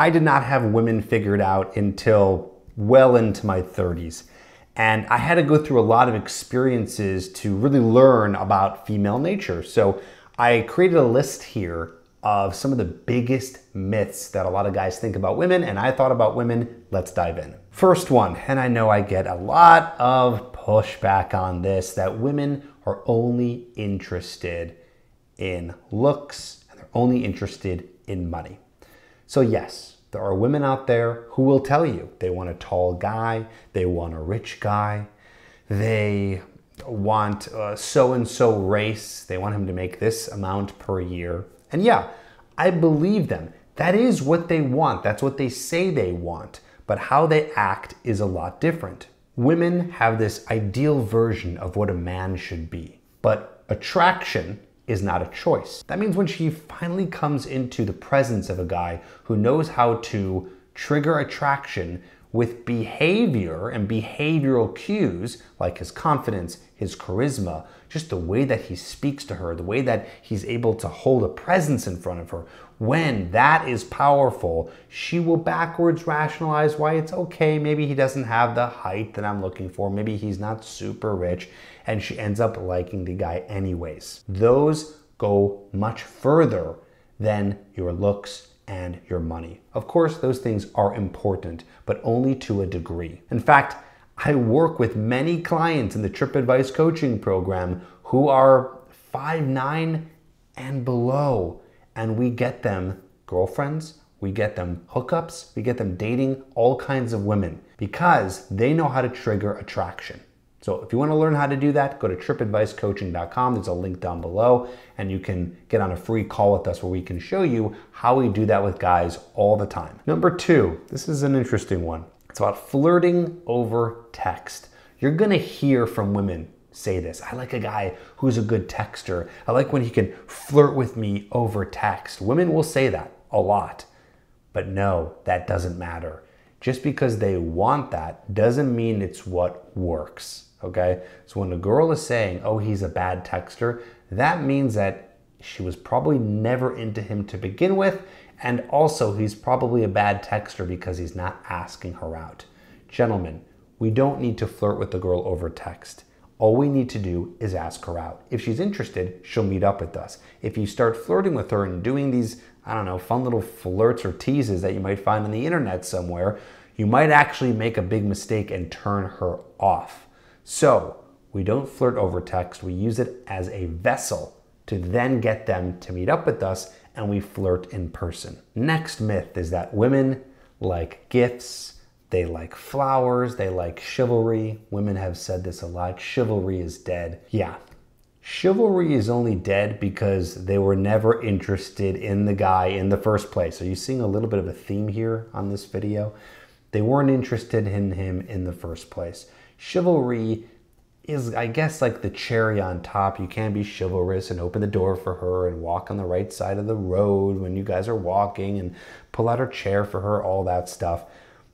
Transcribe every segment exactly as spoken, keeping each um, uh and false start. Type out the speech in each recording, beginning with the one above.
I did not have women figured out until well into my thirties. And I had to go through a lot of experiences to really learn about female nature. So I created a list here of some of the biggest myths that a lot of guys think about women, and I thought about women. Let's dive in. First one, and I know I get a lot of pushback on this, that women are only interested in looks, and they're only interested in money. So yes, there are women out there who will tell you they want a tall guy, they want a rich guy, they want a so-and-so race, they want him to make this amount per year. And yeah, I believe them. That is what they want. That's what they say they want. But how they act is a lot different. Women have this ideal version of what a man should be. But attraction is not a choice. That means when she finally comes into the presence of a guy who knows how to trigger attraction with behavior and behavioral cues, like his confidence, his charisma, just the way that he speaks to her, the way that he's able to hold a presence in front of her, when that is powerful, she will backwards rationalize why it's okay, maybe he doesn't have the height that I'm looking for, maybe he's not super rich, and she ends up liking the guy anyways. Those go much further than your looks and your money. Of course, those things are important, but only to a degree. In fact, I work with many clients in the Tripp Advice Coaching Program who are five nine and below, and we get them girlfriends, we get them hookups, we get them dating all kinds of women because they know how to trigger attraction. So if you want to learn how to do that, go to Tripp Advice Coaching dot com. There's a link down below, and you can get on a free call with us where we can show you how we do that with guys all the time. Number two, this is an interesting one. It's about flirting over text. You're going to hear from women say this. I like a guy who's a good texter. I like when he can flirt with me over text. Women will say that a lot, but no, that doesn't matter. Just because they want that doesn't mean it's what works. Okay, so when a girl is saying, oh, he's a bad texter, that means that she was probably never into him to begin with, and also he's probably a bad texter because he's not asking her out. Gentlemen, we don't need to flirt with the girl over text. All we need to do is ask her out. If she's interested, she'll meet up with us. If you start flirting with her and doing these, I don't know, fun little flirts or teases that you might find on the internet somewhere, you might actually make a big mistake and turn her off. So we don't flirt over text, we use it as a vessel to then get them to meet up with us, and we flirt in person. Next myth is that women like gifts, they like flowers, they like chivalry. Women have said this a lot, chivalry is dead. Yeah, chivalry is only dead because they were never interested in the guy in the first place. Are you seeing a little bit of a theme here on this video? They weren't interested in him in the first place. Chivalry is, I guess, like the cherry on top. You can be chivalrous and open the door for her and walk on the right side of the road when you guys are walking and pull out her chair for her, all that stuff.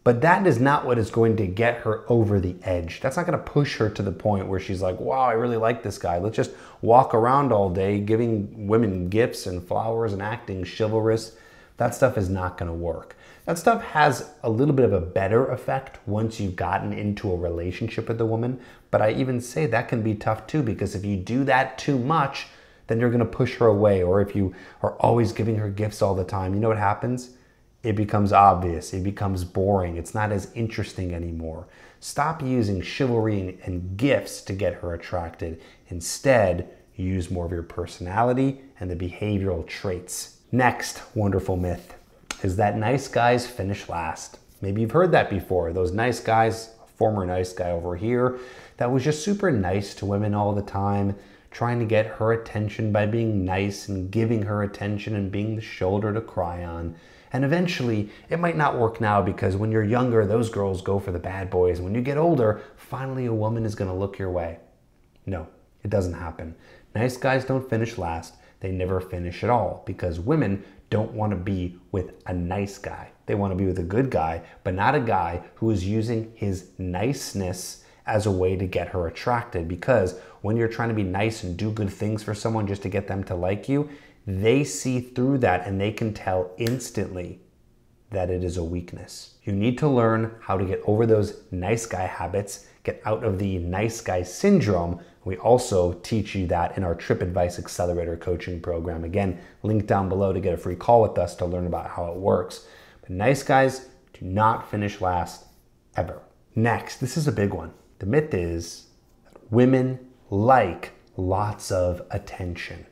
But that is not what is going to get her over the edge. That's not going to push her to the point where she's like, wow, I really like this guy. Let's just walk around all day giving women gifts and flowers and acting chivalrous. That stuff is not going to work. That stuff has a little bit of a better effect once you've gotten into a relationship with a woman. But I even say that can be tough too, because if you do that too much, then you're going to push her away. Or if you are always giving her gifts all the time, you know what happens? It becomes obvious. It becomes boring. It's not as interesting anymore. Stop using chivalry and gifts to get her attracted. Instead, use more of your personality and the behavioral traits. Next wonderful myth is that nice guys finish last. Maybe you've heard that before. Those nice guys, former nice guy over here, that was just super nice to women all the time, trying to get her attention by being nice and giving her attention and being the shoulder to cry on. And eventually, it might not work now because when you're younger, those girls go for the bad boys. When you get older, finally a woman is going to look your way. No, it doesn't happen. Nice guys don't finish last. They never finish at all because women don't want to be with a nice guy. They want to be with a good guy, but not a guy who is using his niceness as a way to get her attracted, because when you're trying to be nice and do good things for someone just to get them to like you, they see through that and they can tell instantly that it is a weakness. You need to learn how to get over those nice guy habits, get out of the nice guy syndrome. We also teach you that in our Tripp Advice Accelerator Coaching Program. Again, link down below to get a free call with us to learn about how it works. But nice guys do not finish last ever. Next, this is a big one. The myth is that women like lots of attention.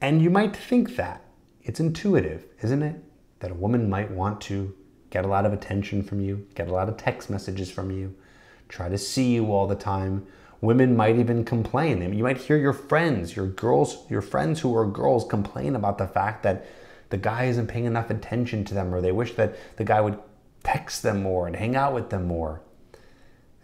And you might think that. It's intuitive, isn't it? That a woman might want to get a lot of attention from you, get a lot of text messages from you, try to see you all the time. Women might even complain. I mean, you might hear your friends, your girls, your friends who are girls complain about the fact that the guy isn't paying enough attention to them, or they wish that the guy would text them more and hang out with them more.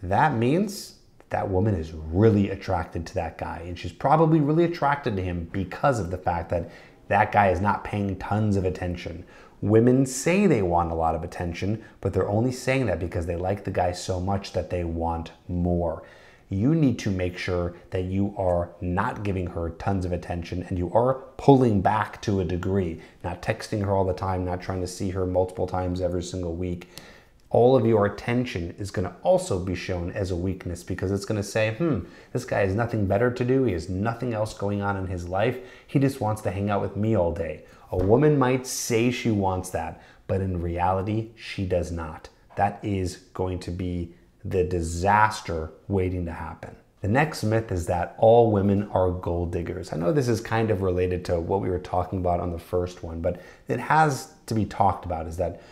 That means that woman is really attracted to that guy, and she's probably really attracted to him because of the fact that that guy is not paying tons of attention. Women say they want a lot of attention, but they're only saying that because they like the guy so much that they want more. You need to make sure that you are not giving her tons of attention and you are pulling back to a degree, not texting her all the time, not trying to see her multiple times every single week. All of your attention is going to also be shown as a weakness because it's going to say, hmm, this guy has nothing better to do. He has nothing else going on in his life. He just wants to hang out with me all day. A woman might say she wants that, but in reality, she does not. That is going to be the disaster waiting to happen. The next myth is that all women are gold diggers. I know this is kind of related to what we were talking about on the first one, but it has to be talked about, is that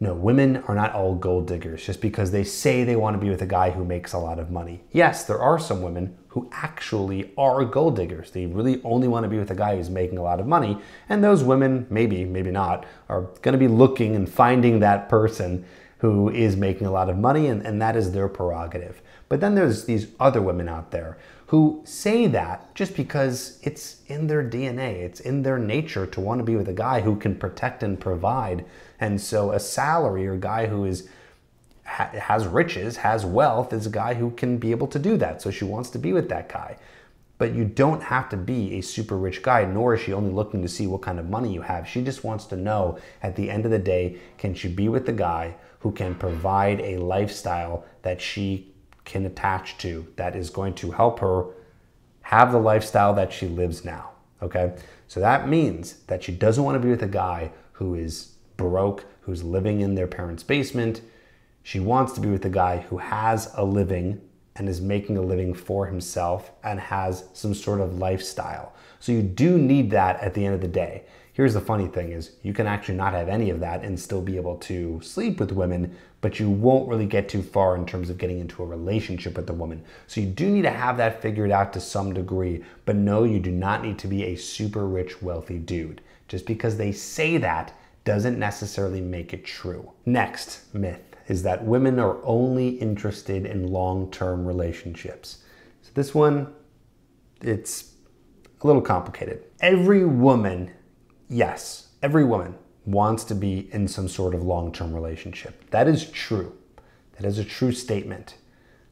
no, women are not all gold diggers just because they say they want to be with a guy who makes a lot of money. Yes, there are some women who actually are gold diggers. They really only want to be with a guy who's making a lot of money. And those women, maybe, maybe not, are going to be looking and finding that person who is making a lot of money, and, and that is their prerogative. But then there's these other women out there who say that just because it's in their D N A, it's in their nature to want to be with a guy who can protect and provide. And so a salary or a guy who is ha has riches, has wealth, is a guy who can be able to do that. So she wants to be with that guy. But you don't have to be a super rich guy, nor is she only looking to see what kind of money you have. She just wants to know at the end of the day, can she be with the guy who can provide a lifestyle that she can attach to, that is going to help her have the lifestyle that she lives now, okay? So that means that she doesn't want to be with a guy who is broke, who's living in their parents' basement. She wants to be with a guy who has a living and is making a living for himself and has some sort of lifestyle. So you do need that at the end of the day. Here's the funny thing is you can actually not have any of that and still be able to sleep with women, but you won't really get too far in terms of getting into a relationship with the woman. So you do need to have that figured out to some degree, but no, you do not need to be a super rich, wealthy dude. Just because they say that doesn't necessarily make it true. Next myth is that women are only interested in long-term relationships. So this one, it's a little complicated. Every woman, yes, every woman wants to be in some sort of long-term relationship. That is true. That is a true statement.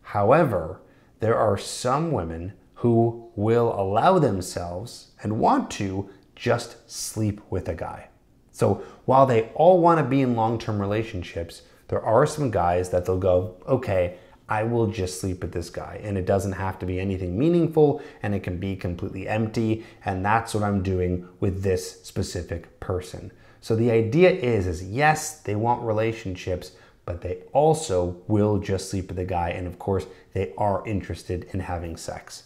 However, there are some women who will allow themselves and want to just sleep with a guy. So while they all want to be in long-term relationships, there are some guys that they'll go, okay, I will just sleep with this guy. And it doesn't have to be anything meaningful, and it can be completely empty. And that's what I'm doing with this specific person. So the idea is, is yes, they want relationships, but they also will just sleep with a guy. And of course, they are interested in having sex.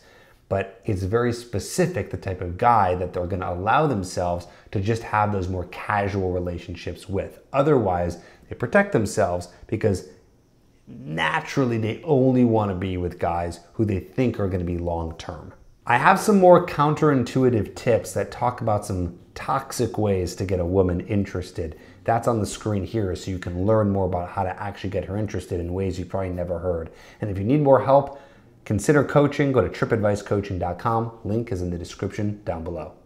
But it's very specific, the type of guy that they're gonna allow themselves to just have those more casual relationships with. Otherwise, they protect themselves because naturally they only wanna be with guys who they think are gonna be long-term. I have some more counterintuitive tips that talk about some toxic ways to get a woman interested. That's on the screen here, so you can learn more about how to actually get her interested in ways you probably never heard. And if you need more help, consider coaching, go to Tripp Advice Coaching dot com. Link is in the description down below.